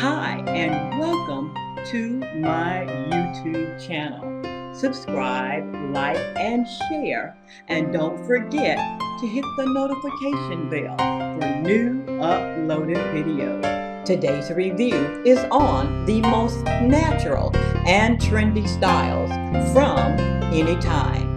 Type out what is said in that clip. Hi, and welcome to my YouTube channel. Subscribe, like, and share, and don't forget to hit the notification bell for new uploaded videos. Today's review is on the most natural and trendy styles from Anytime.